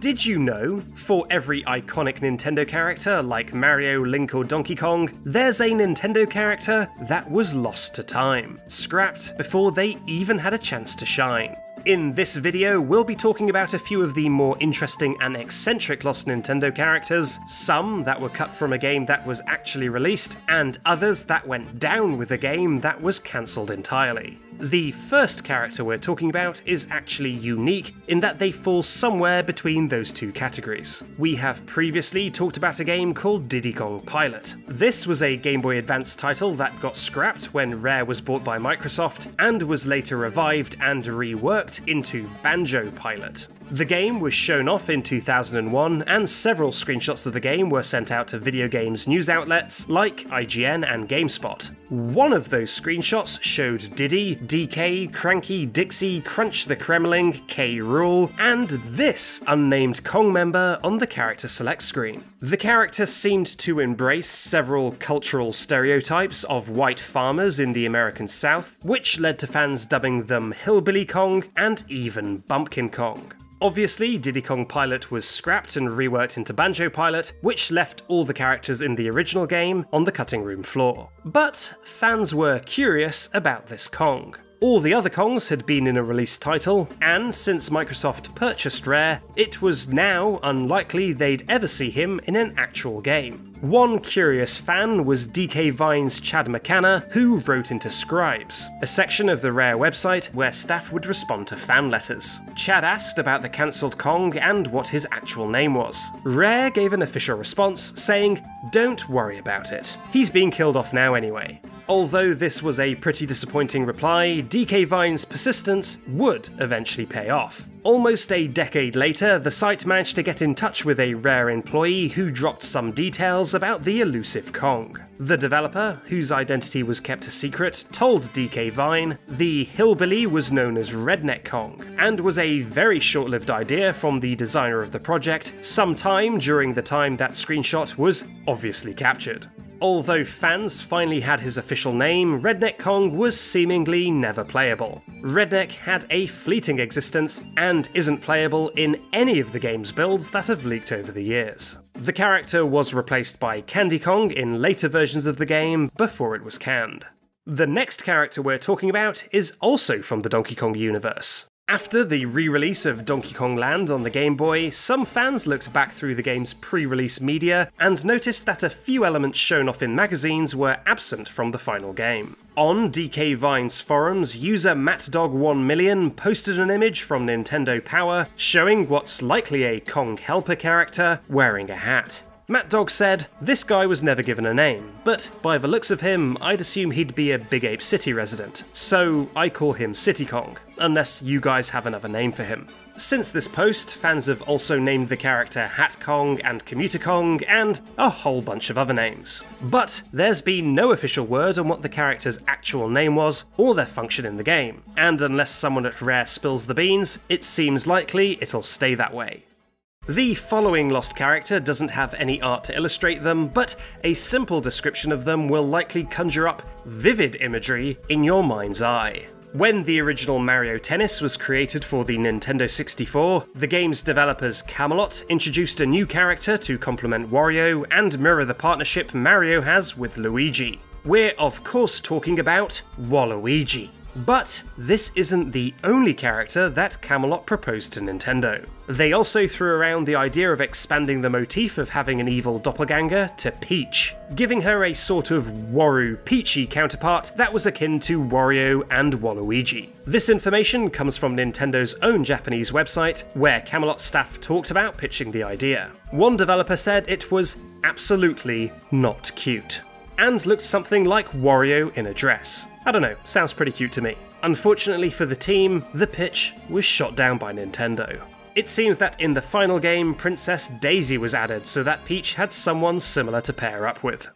Did you know, for every iconic Nintendo character like Mario, Link or Donkey Kong, there's a Nintendo character that was lost to time, scrapped before they even had a chance to shine? In this video, we'll be talking about a few of the more interesting and eccentric lost Nintendo characters, some that were cut from a game that was actually released, and others that went down with a game that was cancelled entirely. The first character we're talking about is actually unique in that they fall somewhere between those two categories. We have previously talked about a game called Diddy Kong Pilot. This was a Game Boy Advance title that got scrapped when Rare was bought by Microsoft and was later revived and reworked into Banjo Pilot. The game was shown off in 2001, and several screenshots of the game were sent out to video games news outlets like IGN and GameSpot. One of those screenshots showed Diddy, DK, Cranky, Dixie, Crunch the Kremling, K. Rool, and this unnamed Kong member on the character select screen. The character seemed to embrace several cultural stereotypes of white farmers in the American South, which led to fans dubbing them Hillbilly Kong and even Bumpkin Kong. Obviously, Diddy Kong Pilot was scrapped and reworked into Banjo Pilot, which left all the characters in the original game on the cutting room floor. But fans were curious about this Kong. All the other Kongs had been in a release title, and since Microsoft purchased Rare, it was now unlikely they'd ever see him in an actual game. One curious fan was DK Vine's Chad McKenna, who wrote into Scribes, a section of the Rare website where staff would respond to fan letters. Chad asked about the cancelled Kong and what his actual name was. Rare gave an official response saying, "Don't worry about it. He's being killed off now anyway." Although this was a pretty disappointing reply, DK Vine's persistence would eventually pay off. Almost a decade later, the site managed to get in touch with a Rare employee who dropped some details about the elusive Kong. The developer, whose identity was kept a secret, told DK Vine the hillbilly was known as Redneck Kong, and was a very short-lived idea from the designer of the project sometime during the time that screenshot was obviously captured. Although fans finally had his official name, Redneck Kong was seemingly never playable. Redneck had a fleeting existence and isn't playable in any of the game's builds that have leaked over the years. The character was replaced by Candy Kong in later versions of the game before it was canned. The next character we're talking about is also from the Donkey Kong universe. After the re-release of Donkey Kong Land on the Game Boy, some fans looked back through the game's pre-release media and noticed that a few elements shown off in magazines were absent from the final game. On DK Vine's forums, user MattDog1Million posted an image from Nintendo Power showing what's likely a Kong helper character wearing a hat. MattDog said, "This guy was never given a name, but by the looks of him, I'd assume he'd be a Big Ape City resident, so I call him City Kong, unless you guys have another name for him." Since this post, fans have also named the character Hat Kong and Commuter Kong, and a whole bunch of other names. But there's been no official word on what the character's actual name was, or their function in the game, and unless someone at Rare spills the beans, it seems likely it'll stay that way. The following lost character doesn't have any art to illustrate them, but a simple description of them will likely conjure up vivid imagery in your mind's eye. When the original Mario Tennis was created for the Nintendo 64, the game's developers Camelot introduced a new character to complement Wario and mirror the partnership Mario has with Luigi. We're of course talking about Waluigi. But this isn't the only character that Camelot proposed to Nintendo. They also threw around the idea of expanding the motif of having an evil doppelganger to Peach, giving her a sort of Waru Peachy counterpart that was akin to Wario and Waluigi. This information comes from Nintendo's own Japanese website, where Camelot staff talked about pitching the idea. One developer said it was absolutely not cute, and looked something like Wario in a dress. I don't know, sounds pretty cute to me. Unfortunately for the team, the pitch was shot down by Nintendo. It seems that in the final game, Princess Daisy was added so that Peach had someone similar to pair up with.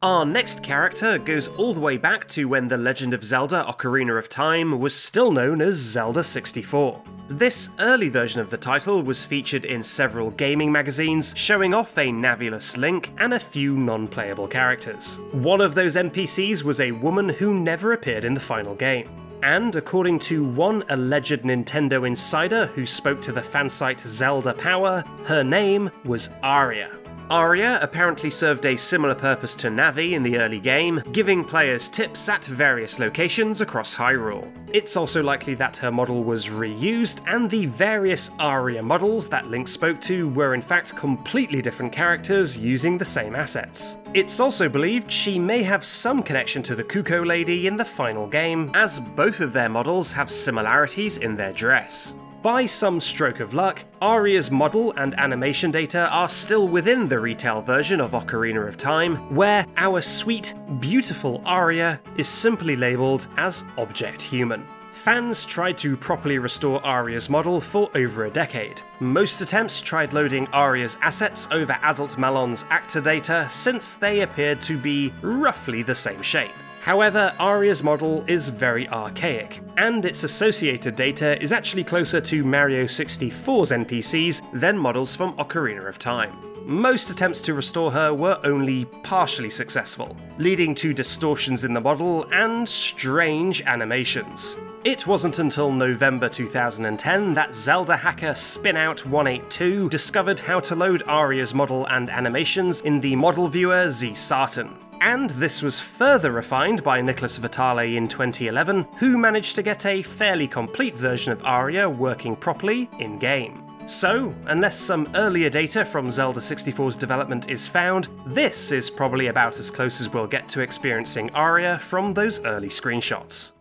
Our next character goes all the way back to when The Legend of Zelda: Ocarina of Time was still known as Zelda 64. This early version of the title was featured in several gaming magazines, showing off a Navi-less Link and a few non-playable characters. One of those NPCs was a woman who never appeared in the final game. And according to one alleged Nintendo insider who spoke to the fansite Zelda Power, her name was Aria. Aria apparently served a similar purpose to Navi in the early game, giving players tips at various locations across Hyrule. It's also likely that her model was reused, and the various Aria models that Link spoke to were in fact completely different characters using the same assets. It's also believed she may have some connection to the Kuko lady in the final game, as both of their models have similarities in their dress. By some stroke of luck, Aria's model and animation data are still within the retail version of Ocarina of Time, where our sweet, beautiful Aria is simply labelled as Object Human. Fans tried to properly restore Aria's model for over a decade. Most attempts tried loading Aria's assets over Adult Malon's actor data, since they appeared to be roughly the same shape. However, Aria's model is very archaic, and its associated data is actually closer to Mario 64's NPCs than models from Ocarina of Time. Most attempts to restore her were only partially successful, leading to distortions in the model and strange animations. It wasn't until November 2010 that Zelda hacker Spinout182 discovered how to load Aria's model and animations in the model viewer Z-Sartan. And this was further refined by Nicholas Vitale in 2011, who managed to get a fairly complete version of Aria working properly in-game. So, unless some earlier data from Zelda 64's development is found, this is probably about as close as we'll get to experiencing Aria from those early screenshots.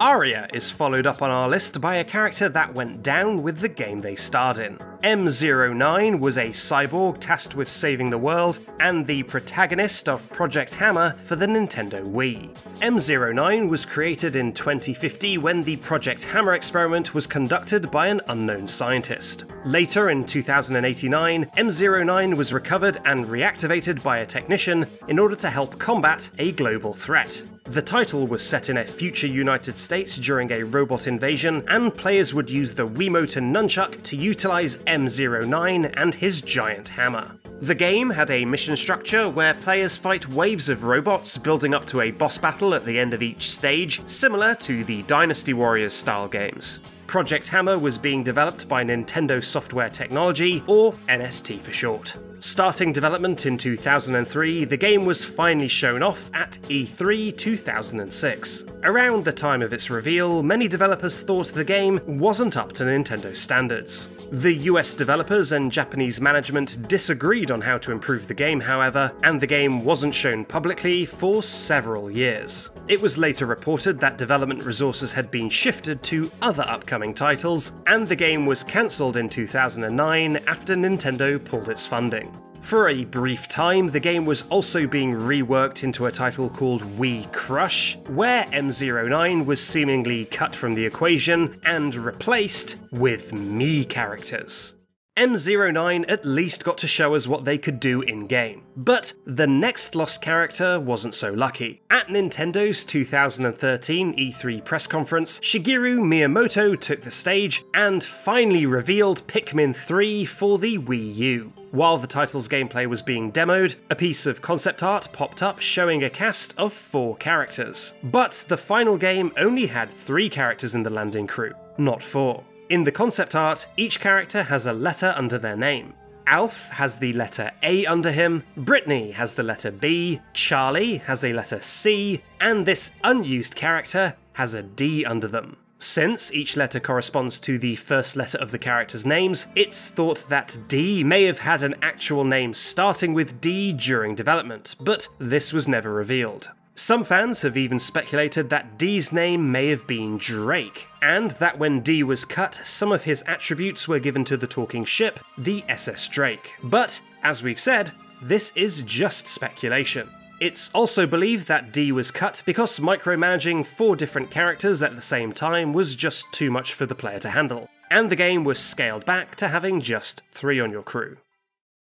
Aria is followed up on our list by a character that went down with the game they starred in. M09 was a cyborg tasked with saving the world, and the protagonist of Project Hammer for the Nintendo Wii. M09 was created in 2050 when the Project Hammer experiment was conducted by an unknown scientist. Later in 2089, M09 was recovered and reactivated by a technician in order to help combat a global threat. The title was set in a future United States during a robot invasion, and players would use the Wiimote and Nunchuck to utilize M09 and his giant hammer. The game had a mission structure where players fight waves of robots, building up to a boss battle at the end of each stage, similar to the Dynasty Warriors style games. Project Hammer was being developed by Nintendo Software Technology, or NST for short. Starting development in 2003, the game was finally shown off at E3 2006. Around the time of its reveal, many developers thought the game wasn't up to Nintendo standards. The US developers and Japanese management disagreed on how to improve the game, however, and the game wasn't shown publicly for several years. It was later reported that development resources had been shifted to other upcoming titles, and the game was cancelled in 2009 after Nintendo pulled its funding. For a brief time, the game was also being reworked into a title called Wii Crush, where M09 was seemingly cut from the equation and replaced with Mii characters. M09 at least got to show us what they could do in-game, but the next lost character wasn't so lucky. At Nintendo's 2013 E3 press conference, Shigeru Miyamoto took the stage and finally revealed Pikmin 3 for the Wii U. While the title's gameplay was being demoed, a piece of concept art popped up showing a cast of 4 characters. But the final game only had 3 characters in the landing crew, not 4. In the concept art, each character has a letter under their name. Alf has the letter A under him, Brittany has the letter B, Charlie has a letter C, and this unused character has a D under them. Since each letter corresponds to the first letter of the characters' names, it's thought that D may have had an actual name starting with D during development, but this was never revealed. Some fans have even speculated that D's name may have been Drake, and that when D was cut, some of his attributes were given to the talking ship, the SS Drake. But, as we've said, this is just speculation. It's also believed that D was cut because micromanaging 4 different characters at the same time was just too much for the player to handle, and the game was scaled back to having just 3 on your crew.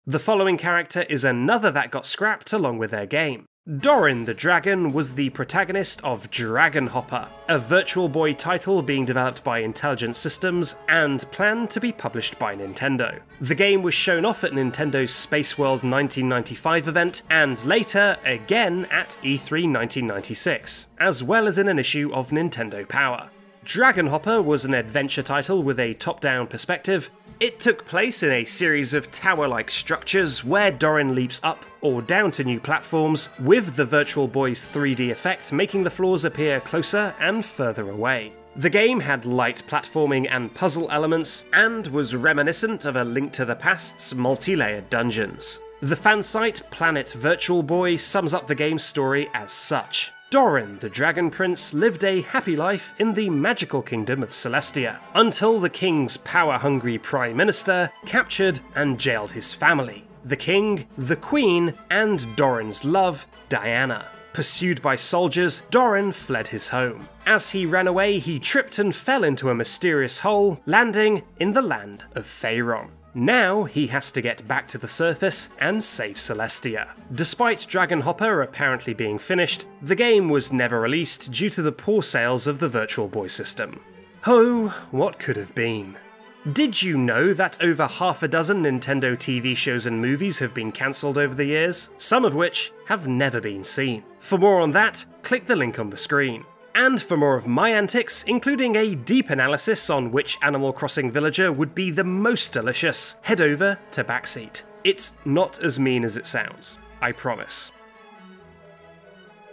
The following character is another that got scrapped along with their game. Doran the Dragon was the protagonist of Dragon Hopper, a Virtual Boy title being developed by Intelligent Systems and planned to be published by Nintendo. The game was shown off at Nintendo's Space World 1995 event, and later again at E3 1996, as well as in an issue of Nintendo Power. Dragon Hopper was an adventure title with a top-down perspective. It took place in a series of tower-like structures where Doran leaps up or down to new platforms, with the Virtual Boy's 3D effect making the floors appear closer and further away. The game had light platforming and puzzle elements, and was reminiscent of A Link to the Past's multi-layered dungeons. The fansite Planet Virtual Boy sums up the game's story as such. Doran, the Dragon Prince, lived a happy life in the magical kingdom of Celestia, until the king's power-hungry Prime Minister captured and jailed his family, the king, the queen, and Doran's love, Diana. Pursued by soldiers, Doran fled his home. As he ran away, he tripped and fell into a mysterious hole, landing in the land of Faerun. Now he has to get back to the surface and save Celestia. Despite Dragon Hopper apparently being finished, the game was never released due to the poor sales of the Virtual Boy system. Oh, what could have been. Did you know that over half a dozen Nintendo TV shows and movies have been cancelled over the years, some of which have never been seen? For more on that, click the link on the screen. And for more of my antics, including a deep analysis on which Animal Crossing villager would be the most delicious, head over to Backseat. It's not as mean as it sounds, I promise.